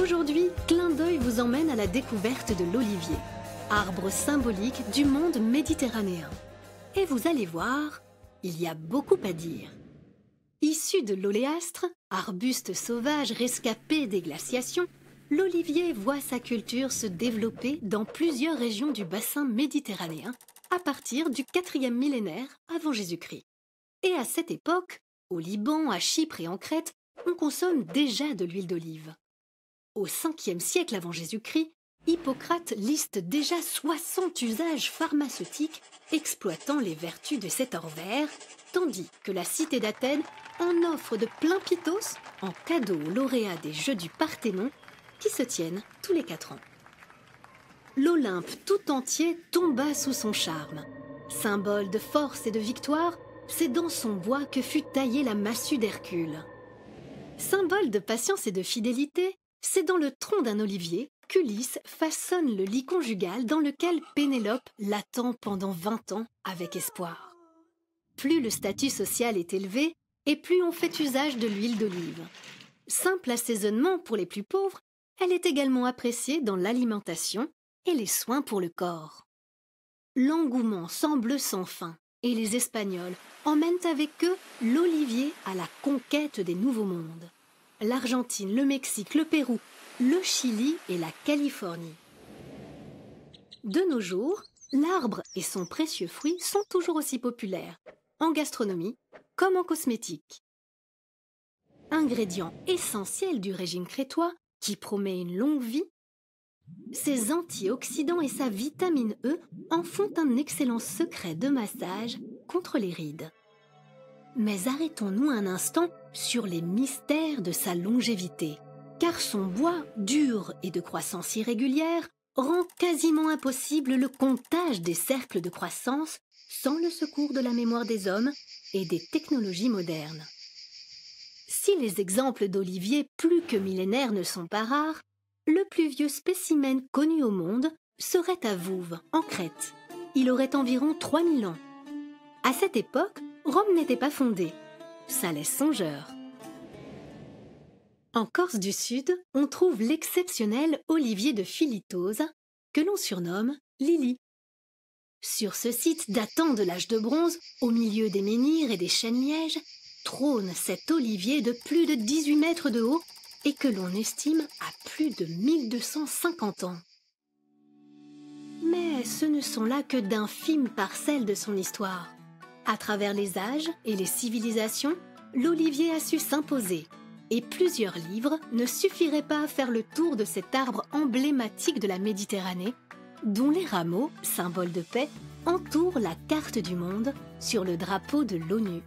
Aujourd'hui, Clin d'œil vous emmène à la découverte de l'olivier, arbre symbolique du monde méditerranéen. Et vous allez voir, il y a beaucoup à dire. Issu de l'oléastre, arbuste sauvage rescapé des glaciations, l'olivier voit sa culture se développer dans plusieurs régions du bassin méditerranéen à partir du 4e millénaire avant Jésus-Christ. Et à cette époque, au Liban, à Chypre et en Crète, on consomme déjà de l'huile d'olive. Au 5e siècle avant Jésus-Christ, Hippocrate liste déjà 60 usages pharmaceutiques exploitant les vertus de cet or vert, tandis que la cité d'Athènes en offre de plein pitos en cadeau aux lauréats des Jeux du Parthénon qui se tiennent tous les 4 ans. L'Olympe tout entier tomba sous son charme. Symbole de force et de victoire, c'est dans son bois que fut taillée la massue d'Hercule. Symbole de patience et de fidélité, c'est dans le tronc d'un olivier qu'Ulysse façonne le lit conjugal dans lequel Pénélope l'attend pendant 20 ans avec espoir. Plus le statut social est élevé et plus on fait usage de l'huile d'olive. Simple assaisonnement pour les plus pauvres, elle est également appréciée dans l'alimentation et les soins pour le corps. L'engouement semble sans fin et les Espagnols emmènent avec eux l'olivier à la conquête des nouveaux mondes. L'Argentine, le Mexique, le Pérou, le Chili et la Californie. De nos jours, l'arbre et son précieux fruit sont toujours aussi populaires, en gastronomie comme en cosmétique. Ingrédient essentiel du régime crétois, qui promet une longue vie, ses antioxydants et sa vitamine E en font un excellent secret de massage contre les rides. Mais arrêtons-nous un instant sur les mystères de sa longévité, car son bois, dur et de croissance irrégulière, rend quasiment impossible le comptage des cercles de croissance sans le secours de la mémoire des hommes et des technologies modernes. Si les exemples d'oliviers plus que millénaires ne sont pas rares, le plus vieux spécimen connu au monde serait à Vouves, en Crète. Il aurait environ 3000 ans. À cette époque, Rome n'était pas fondée. Ça laisse songeur. En Corse du Sud, on trouve l'exceptionnel Olivier de Filitose, que l'on surnomme Lily. Sur ce site datant de l'âge de bronze, au milieu des menhirs et des chênes-lièges, trône cet olivier de plus de 18 mètres de haut et que l'on estime à plus de 1250 ans. Mais ce ne sont là que d'infimes parcelles de son histoire. À travers les âges et les civilisations, l'olivier a su s'imposer. Et plusieurs livres ne suffiraient pas à faire le tour de cet arbre emblématique de la Méditerranée, dont les rameaux, symbole de paix, entourent la carte du monde sur le drapeau de l'ONU.